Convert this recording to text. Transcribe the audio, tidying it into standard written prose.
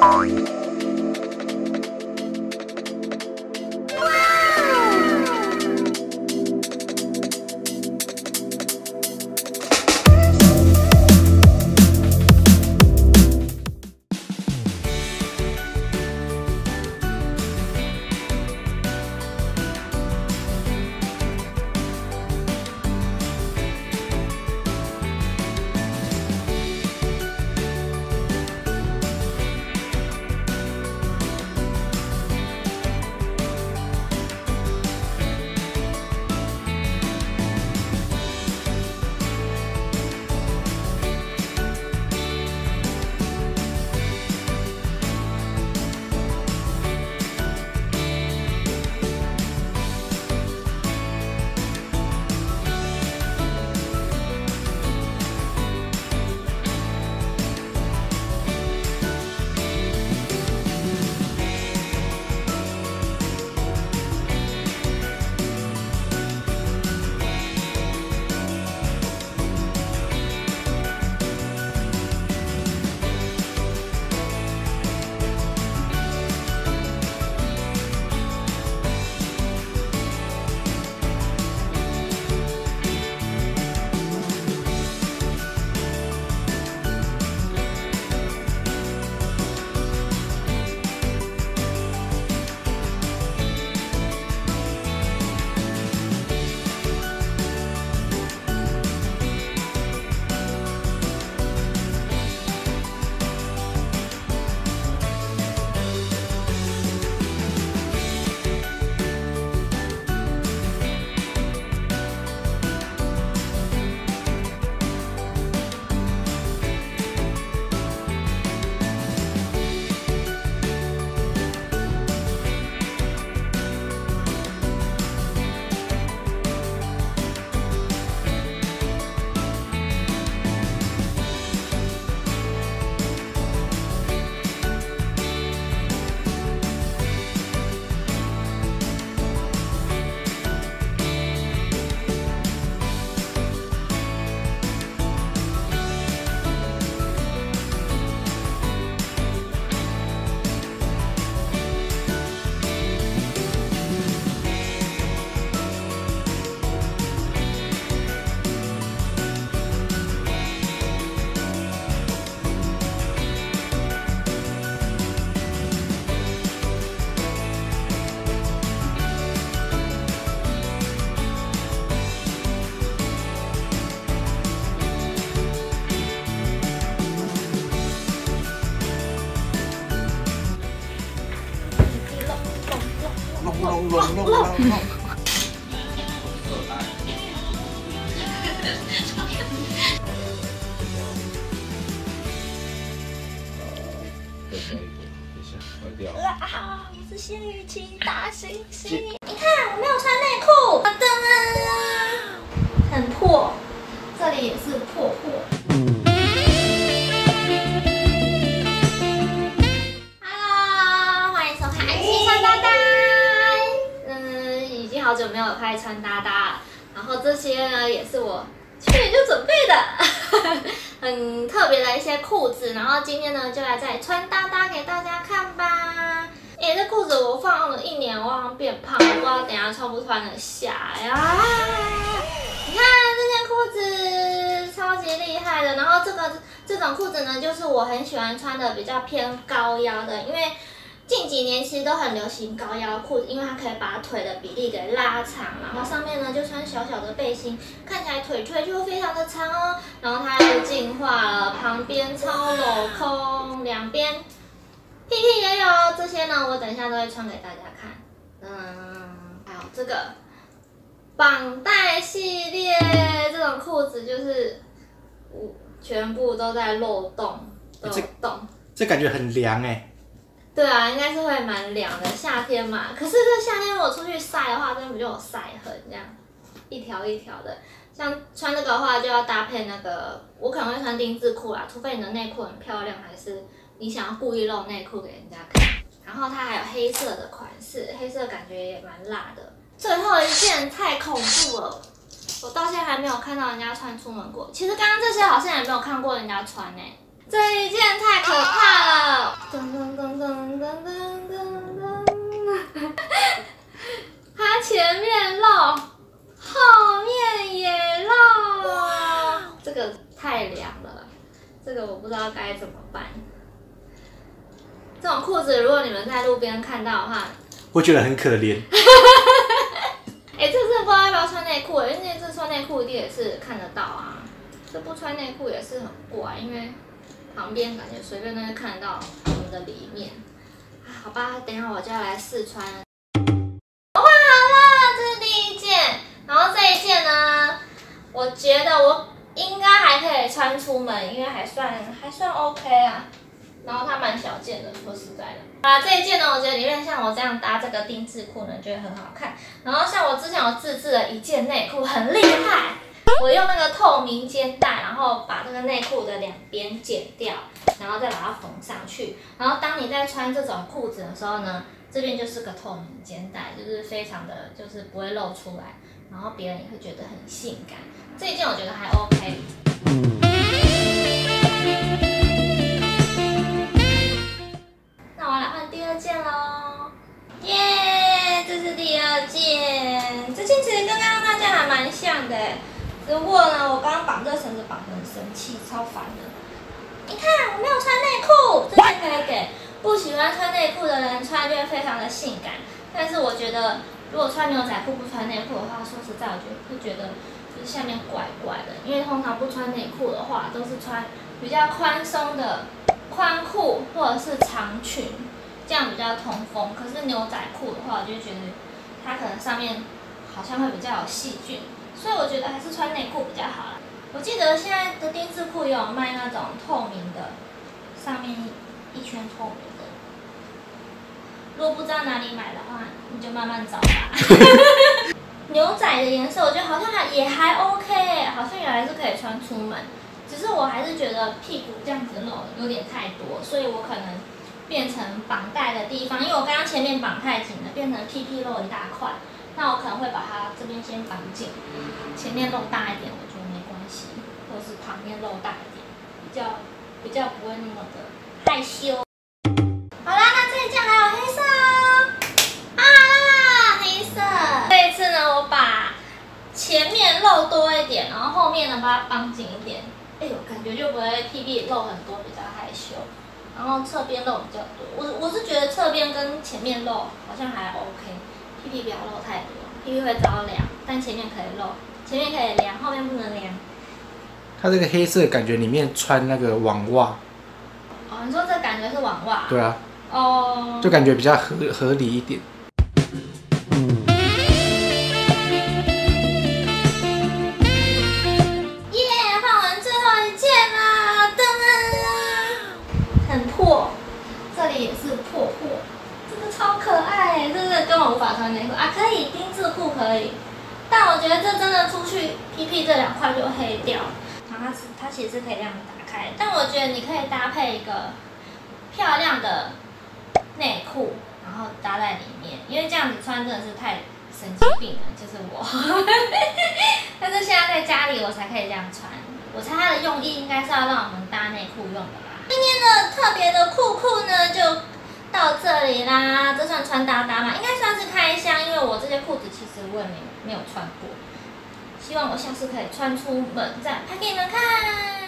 等一下，坏掉！哇，我是鲜鱼晴大猩猩。你看，我没有穿内裤。噔噔，很破，这里也是破。Hello， 欢迎收看《爱穿搭搭》。已经好久没有拍穿搭搭，然后这些呢也是我去年就准备的。很特别的一些裤子，然后今天呢就来再穿搭搭给大家看吧。这裤子我放了1年，我好像变胖，我不知道等一下穿不穿得下呀。你看这件裤子超级厉害的，然后这种裤子呢，就是我很喜欢穿的比较偏高腰的，因为近几年其实都很流行高腰裤子，因为它可以把腿的比例给拉长，然后上面呢就穿小小的背心，看起来腿腿就非常的长哦。然后它又进化了，旁边超镂空，两边屁屁也有。这些呢我等一下都会穿给大家看。还有这个绑带系列，这种裤子就是全部都在漏洞，这感觉很凉哎。对啊，应该是会蛮凉的，夏天嘛。可是这夏天如果出去晒的话，真的不就有晒痕这样，一条一条的。像穿这个的话，就要搭配那个，我可能会穿丁字裤啦，除非你的内裤很漂亮，还是你想要故意露内裤给人家看。然后它还有黑色的款式，黑色感觉也蛮辣的。最后一件太恐怖了，我到现在还没有看到人家穿出门过。其实刚刚这些好像也没有看过人家穿欸，这一件太可怕了。这种裤子如果你们在路边看到的话，会觉得很可怜。哎、欸，这次不知道要不要穿内裤，因为那次穿内裤一定也是看得到啊。这不穿内裤也是很怪，因为旁边感觉随便都会看得到我们的里面。啊，好吧，等一下我就要来试穿。我换好了，这是第一件，然后这一件呢，我觉得我应该还可以穿出门，因为还算 OK 啊。然后它蛮小件的，说实在的。啊，这一件呢，我觉得里面像我这样搭这个定制裤呢，觉得很好看。然后像我之前有自制了一件内裤，很厉害，我用那个透明肩带，然后把这个内裤的两边剪掉，然后再把它缝上去。然后当你在穿这种裤子的时候呢，这边就是个透明肩带，就是非常的就是不会露出来，然后别人也会觉得很性感。这一件我觉得还 OK。只不过呢，我刚刚绑这绳子绑得很生气，超烦的。你看，我没有穿内裤，这件可以给不喜欢穿内裤的人穿，就会非常的性感。但是我觉得，如果穿牛仔裤不穿内裤的话，说实在，我觉得就是下面怪怪的。因为通常不穿内裤的话，都是穿比较宽松的宽裤或者是长裙，这样比较通风。可是牛仔裤的话，我就觉得它可能上面好像会比较有细菌。所以我觉得还是穿内裤比较好啦。我记得现在的定制裤也有卖那种透明的，上面一圈透明的。如果不知道哪里买的话，你就慢慢找吧。牛仔的颜色我觉得好像也还 OK， 好像也还是可以穿出门。只是我还是觉得屁股这样子弄有点太多，所以我可能变成绑带的地方，因为我刚刚前面绑太紧了，变成屁屁露一大块。那我可能会把它这边先绑紧，前面露大一点，我觉得没关系，或者是旁边露大一点，比较不会那么的害羞。好啦，那这一件还有黑色哦，啊，黑色。这一次呢，我把前面露多一点，然后后面呢把它绑紧一点，哎呦，感觉就不会屁屁露很多，比较害羞。然后侧边露比较多，我是觉得侧边跟前面露好像还 OK。屁屁不要露太多，屁屁会着凉，但前面可以露，前面可以凉，后面不能凉。它这个黑色感觉里面穿那个网袜。哦，你说这感觉是网袜？对啊。哦。就感觉比较合理一点。耶，换完最后一件啦！噔，很破，这里也是破。超可爱，真的根本无法穿内裤啊！可以丁字裤可以，但我觉得这真的出去屁屁这两块就黑掉。然后它其实是可以这样打开，但我觉得你可以搭配一个漂亮的内裤，然后搭在里面，因为这样子穿真的是太神经病了，就是我。但是现在在家里我才可以这样穿，我猜它的用意应该是要让我们搭内裤用的啦。今天的特别的裤呢就到这里啦，这算穿搭搭嘛？应该算是开箱，因为我这些裤子其实我也没有穿过，希望我下次可以穿出门再拍给你们看。